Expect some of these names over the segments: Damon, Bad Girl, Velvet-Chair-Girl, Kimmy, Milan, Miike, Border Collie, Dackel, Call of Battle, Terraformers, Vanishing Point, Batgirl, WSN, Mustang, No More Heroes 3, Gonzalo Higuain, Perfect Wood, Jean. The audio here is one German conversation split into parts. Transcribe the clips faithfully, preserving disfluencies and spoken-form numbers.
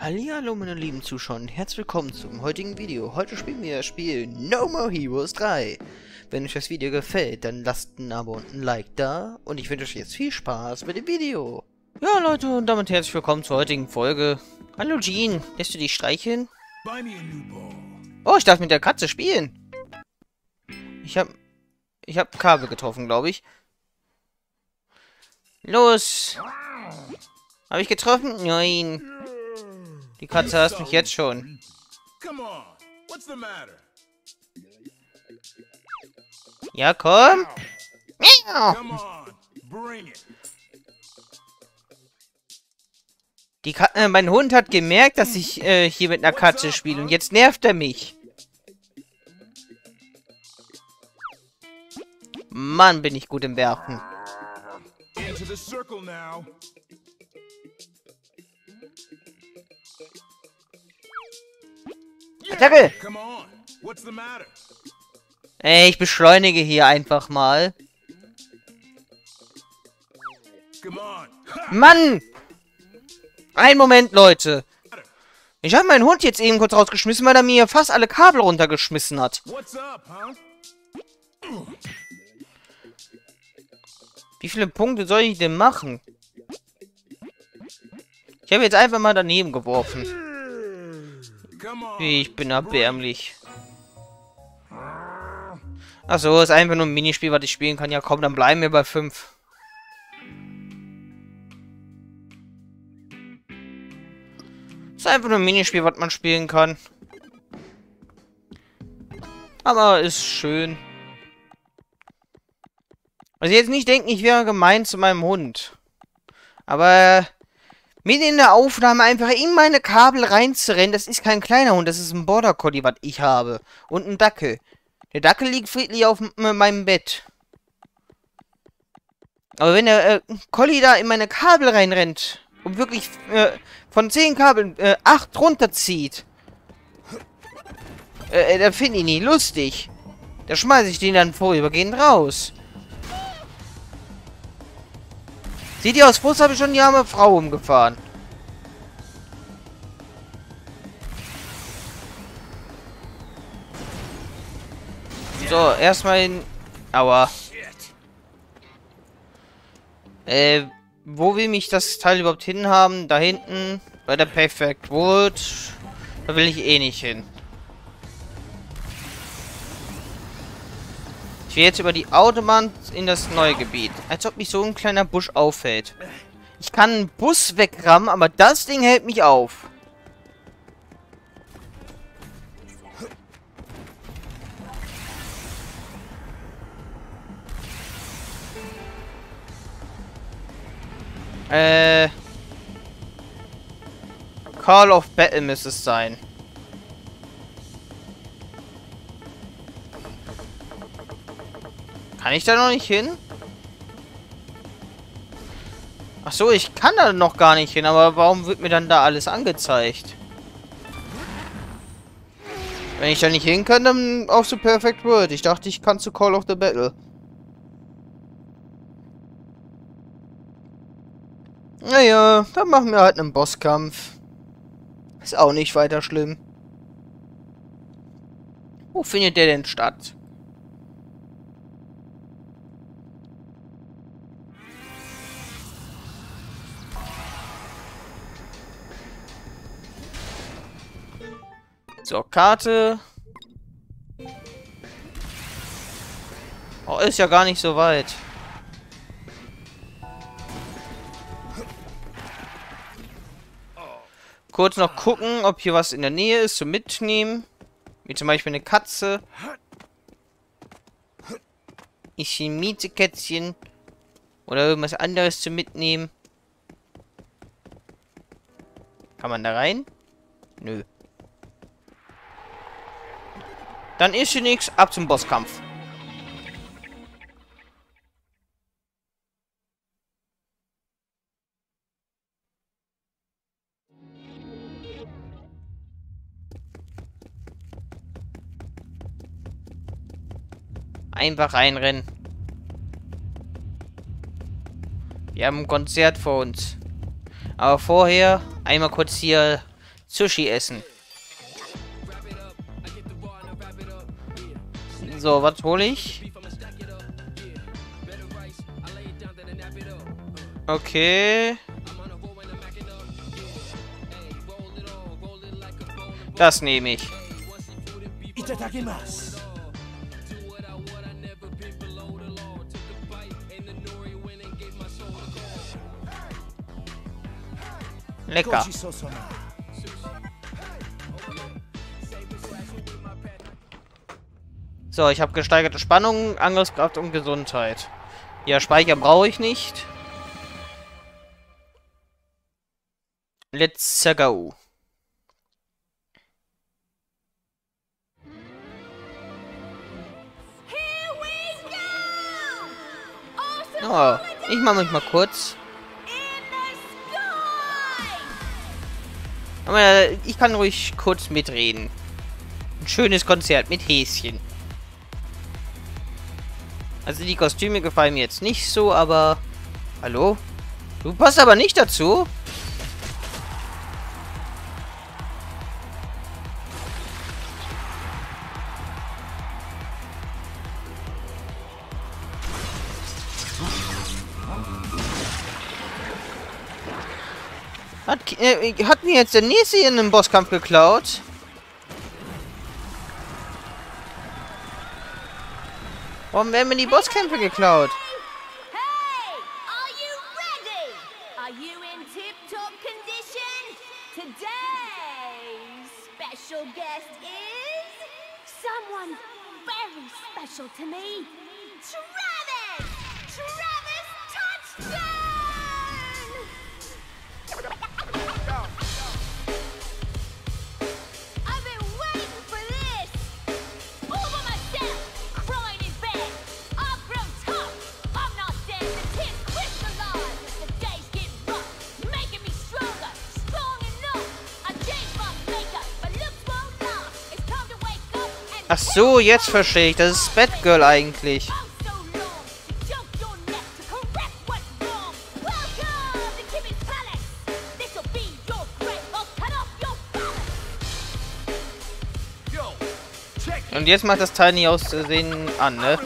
Hallihallo meine lieben Zuschauer und herzlich willkommen zum heutigen Video. Heute spielen wir das Spiel No More Heroes drei. Wenn euch das Video gefällt, dann lasst ein Abo und ein Like da und ich wünsche euch jetzt viel Spaß mit dem Video. Ja Leute, und damit herzlich willkommen zur heutigen Folge. Hallo Jean, lässt du dich streicheln? Oh, ich darf mit der Katze spielen. Ich hab... Ich hab Kabel getroffen, glaube ich. Los! Habe ich getroffen? Nein! Die Katze hasst mich jetzt schon. Ja, komm. Die Ka äh, mein Hund hat gemerkt, dass ich äh, hier mit einer Katze spiele und jetzt nervt er mich. Mann, bin ich gut im Werfen. Dackel! Ey, ich beschleunige hier einfach mal. Mann! Ein Moment, Leute. Ich habe meinen Hund jetzt eben kurz rausgeschmissen, weil er mir fast alle Kabel runtergeschmissen hat. Wie viele Punkte soll ich denn machen? Ich habe jetzt einfach mal daneben geworfen. Ich bin erbärmlich. Achso, ist einfach nur ein Minispiel, was ich spielen kann. Ja komm, dann bleiben wir bei fünf. Ist einfach nur ein Minispiel, was man spielen kann. Aber ist schön. Also jetzt nicht denken, ich wäre gemein zu meinem Hund. Aber... mitten in der Aufnahme einfach in meine Kabel reinzurennen, das ist kein kleiner Hund, das ist ein Border Collie, was ich habe. Und ein Dackel. Der Dackel liegt friedlich auf meinem Bett. Aber wenn der äh, Collie da in meine Kabel reinrennt und wirklich äh, von zehn Kabeln äh, acht runterzieht, äh, da finde ich nicht lustig. Da schmeiße ich den dann vorübergehend raus. Seht ihr, aus Frust habe ich schon die arme Frau umgefahren. So, erstmal in... Aua. Äh, wo will mich das Teil überhaupt hinhaben? Da hinten, bei der Perfect Wood. Da will ich eh nicht hin. Ich will jetzt über die Autobahn in das neue Gebiet. Als ob mich so ein kleiner Busch aufhält. Ich kann einen Bus wegrammen, aber das Ding hält mich auf. Äh. Call of Battle müsste es sein. Kann ich da noch nicht hin? Ach so, ich kann da noch gar nicht hin, aber warum wird mir dann da alles angezeigt? Wenn ich da nicht hin kann, dann auf zu Perfect Wood. Ich dachte, ich kann zu Call of the Battle. Naja, dann machen wir halt einen Bosskampf. Ist auch nicht weiter schlimm. Wo findet der denn statt? So, Karte. Oh, ist ja gar nicht so weit. Kurz noch gucken, ob hier was in der Nähe ist zum Mitnehmen. Wie zum Beispiel eine Katze. Ich miete Kätzchen. Oder irgendwas anderes zum Mitnehmen. Kann man da rein? Nö. Dann ist hier nichts, ab zum Bosskampf. Einfach reinrennen. Wir haben ein Konzert vor uns. Aber vorher einmal kurz hier Sushi essen. So, was hole ich? Okay. Das nehme ich. Lecker. So, ich habe gesteigerte Spannung, Angriffskraft und Gesundheit. Ja, Speicher brauche ich nicht. Let's go. Oh, ich mache mich mal kurz. Aber ich kann ruhig kurz mitreden. Ein schönes Konzert mit Häschen. Also die Kostüme gefallen mir jetzt nicht so, aber... Hallo? Du passt aber nicht dazu? Hat, äh, hat mir jetzt der Nächste in einem Bosskampf geklaut? Warum werden mir die Bosskämpfe geklaut? Ach so, jetzt verstehe ich. Das ist Bad Girl eigentlich. Und jetzt macht das Teil nicht aus Versehen an, ne?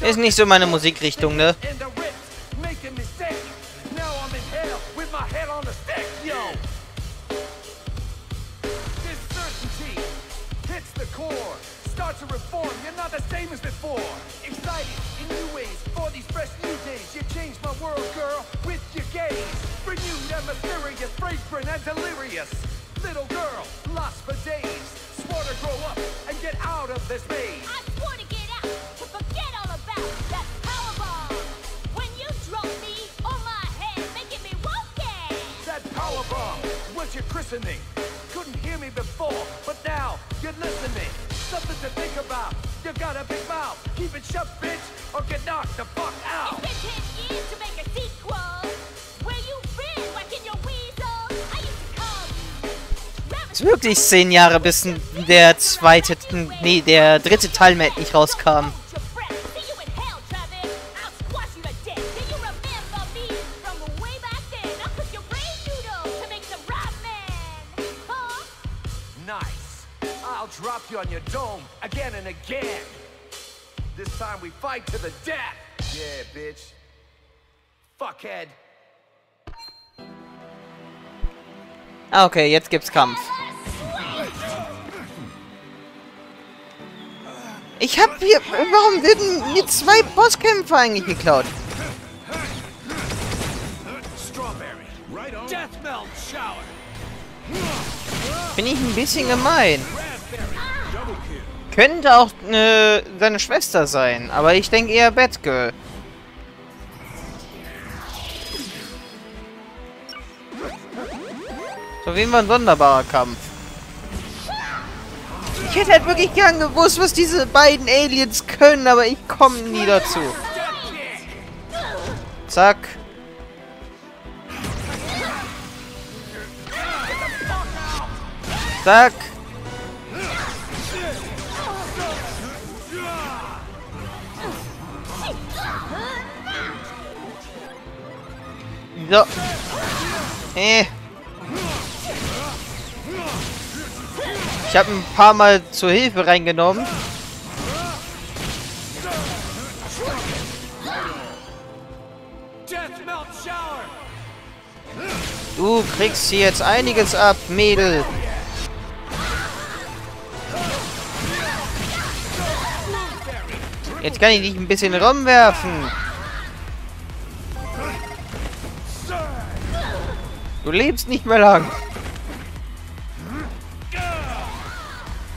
Ist nicht so meine Musikrichtung, ne? Wirklich zehn Jahre, bis der zweite, nee, der dritte Teil mehr nicht rauskam. Ah, okay, jetzt gibt's Kampf. Ich hab hier... Warum werden mir zwei Bosskämpfe eigentlich geklaut? Bin ich ein bisschen gemein. Könnte auch äh, seine Schwester sein, aber ich denke eher Batgirl. So, auf jeden Fall ein sonderbarer Kampf. Ich hätte halt wirklich gern gewusst, was diese beiden Aliens können, aber ich komme nie dazu. Zack. Zack. So. Äh. Ich habe ein paar Mal zur Hilfe reingenommen. Du kriegst hier jetzt einiges ab, Mädel. Jetzt kann ich dich ein bisschen rumwerfen. Du lebst nicht mehr lang.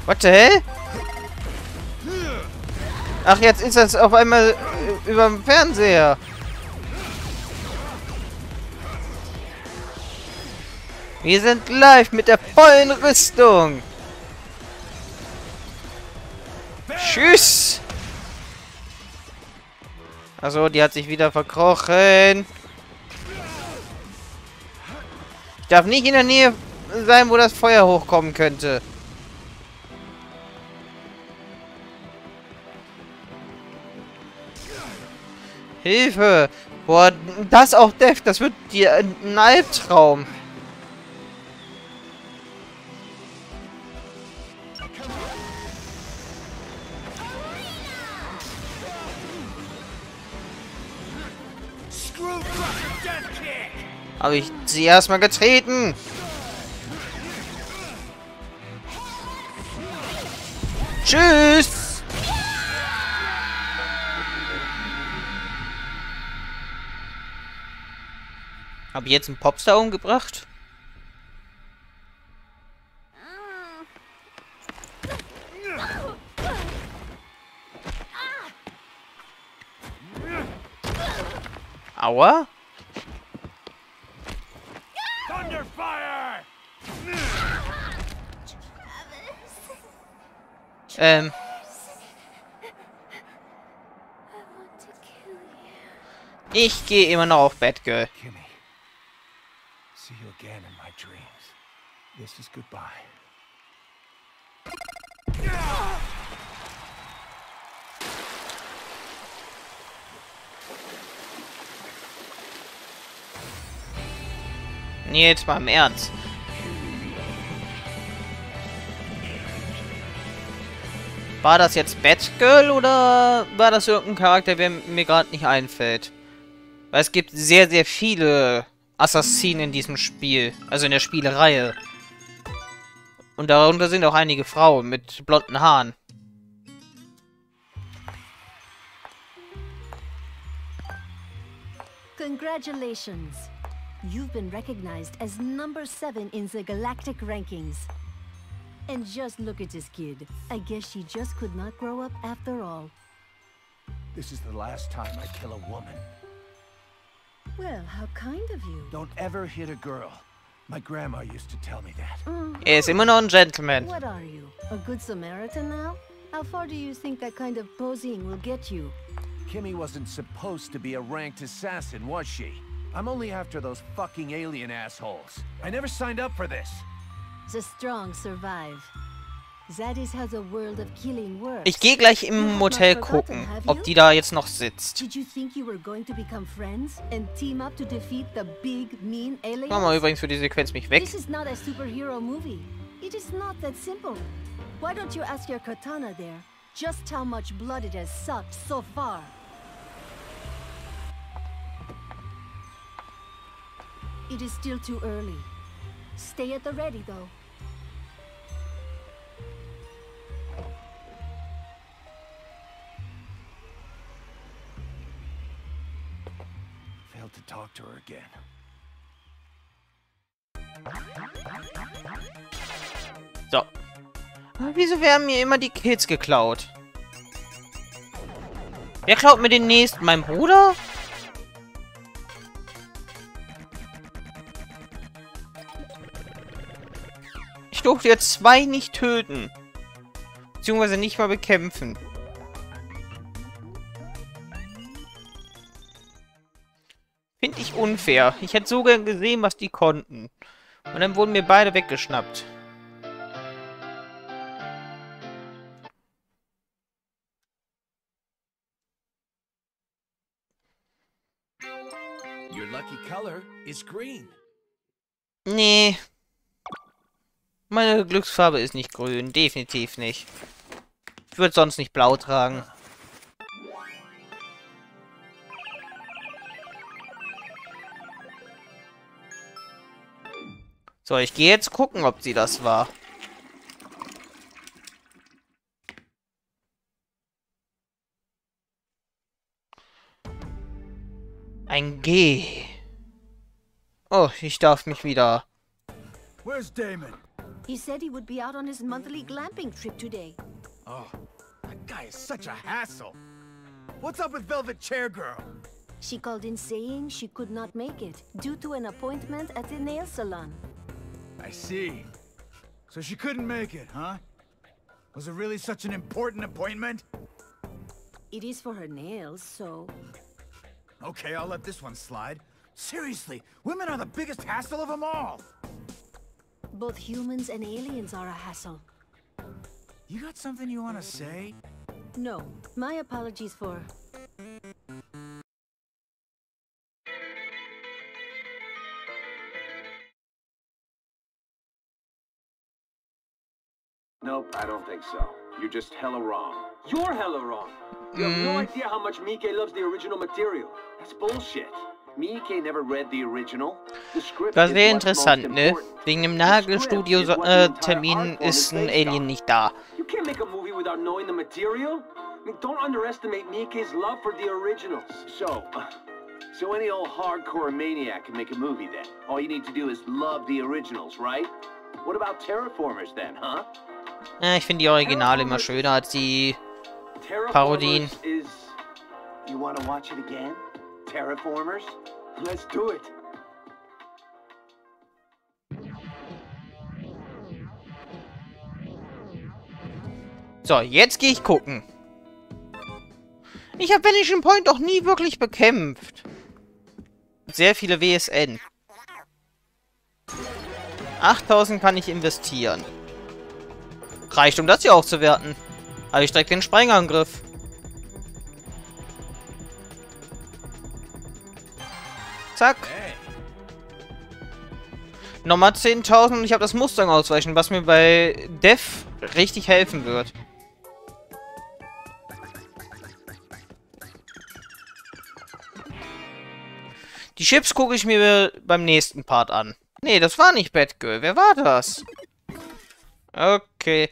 What the hell? Ach, jetzt ist das auf einmal über dem Fernseher. Wir sind live mit der vollen Rüstung. Tschüss. Also, die hat sich wieder verkrochen. Ich darf nicht in der Nähe sein, wo das Feuer hochkommen könnte. Hilfe. Boah, das auch Def, das wird dir ein Albtraum. Habe ich sie erstmal getreten? Tschüss! Habe ich jetzt einen Popstar umgebracht? Aua? Ähm. Ich gehe immer noch auf Bad Girl. Kimmy, see you again in my dreams. This is goodbye. Nee, jetzt mal im Ernst. War das jetzt Batgirl oder war das irgendein Charakter, der mir gerade nicht einfällt? Weil es gibt sehr, sehr viele Assassinen in diesem Spiel, also in der Spielereihe. Und darunter sind auch einige Frauen mit blonden Haaren. Congratulations. You've been recognized as number seven in the galactic rankings. And just look at this kid. I guess she just could not grow up after all. This is the last time I kill a woman. Well, how kind of you. Don't ever hit a girl. My grandma used to tell me that. Mm. Er ist immer noch ein Gentleman. What are you? A good Samaritan now? How far do you think that kind of posing will get you? Kimmy wasn't supposed to be a ranked assassin, was she? I'm only after those fucking alien assholes. I never signed up for this. The strong survive. That is how the world of killing works. Ich gehe gleich im Motel gucken, ob die da jetzt noch sitzt. Mach mal übrigens für die Sequenz mich weg. This is not a superhero movie. It is not that simple. Why don't you ask your katana there just how much blood it has sucked so far? It is still too early. Stay at the ready though. Failed to talk to her again. So. Aber wieso werden mir immer die Kids geklaut? Wer klaut mir den nächsten? Mein Bruder? Ich durfte jetzt zwei nicht töten. Beziehungsweise nicht mal bekämpfen. Finde ich unfair. Ich hätte so gern gesehen, was die konnten. Und dann wurden mir beide weggeschnappt. You're Nee. Meine Glücksfarbe ist nicht grün. Definitiv nicht. Ich würde sonst nicht blau tragen. So, ich gehe jetzt gucken, ob sie das war. Ein G. Oh, ich darf mich wieder. Where's Damon? He said he would be out on his monthly glamping trip today. Oh, that guy is such a hassle. What's up with Velvet-Chair-Girl? She called in saying she could not make it due to an appointment at the nail salon. I see. So she couldn't make it, huh? Was it really such an important appointment? It is for her nails, so... Okay, I'll let this one slide. Seriously, women are the biggest hassle of them all! Both humans and aliens are a hassle. You got something you want to say? No. My apologies for... Nope, I don't think so. You're just hella wrong. You're hella wrong! You have no idea how much Miike loves the original material. That's bullshit. Miike never read the original. The script das wäre interessant, ne? Wegen dem Nagelstudio-Termin äh, ist ein Alien nicht da. You can't make a movie without knowing the material. I mean, don't underestimate Miike's love for the originals. So, so any old hardcore maniac can make a movie then. All you need to do is love the originals, right? What about Terraformers then, huh? Ja, ich finde die Originale immer schöner als die Parodien. Is... You wanna watch it again? Terraformers? Let's do it. So, jetzt gehe ich gucken. Ich habe Vanishing Point doch nie wirklich bekämpft. Sehr viele W S N. achttausend kann ich investieren. Reicht, um das hier aufzuwerten. Aber ich direkt den Sprengangriff. Zack. Hey. Nochmal zehntausend und ich habe das Mustang ausweichen, was mir bei Def richtig helfen wird. Die Chips gucke ich mir beim nächsten Part an. Nee, das war nicht Bad Girl. Wer war das? Okay.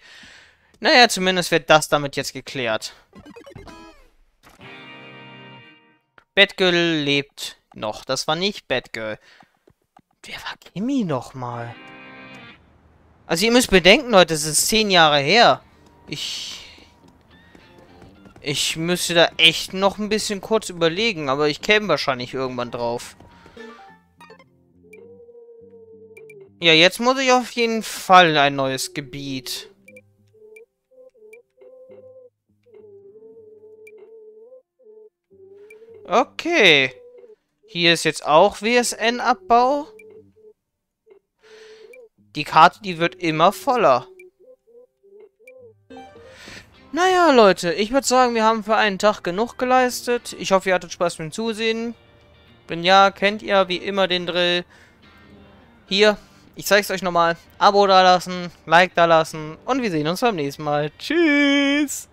Naja, zumindest wird das damit jetzt geklärt. Batgirl lebt noch. Das war nicht Batgirl. Wer war Kimmy nochmal? Also ihr müsst bedenken, Leute, es ist zehn Jahre her. Ich... Ich müsste da echt noch ein bisschen kurz überlegen, aber ich käme wahrscheinlich irgendwann drauf. Ja, jetzt muss ich auf jeden Fall ein neues Gebiet... Okay. Hier ist jetzt auch W S N-Abbau. Die Karte, die wird immer voller. Naja, Leute, ich würde sagen, wir haben für einen Tag genug geleistet. Ich hoffe, ihr hattet Spaß beim Zusehen. Wenn ja, kennt ihr wie immer den Drill. Hier, ich zeige es euch nochmal. Abo da lassen, Like da lassen und wir sehen uns beim nächsten Mal. Tschüss!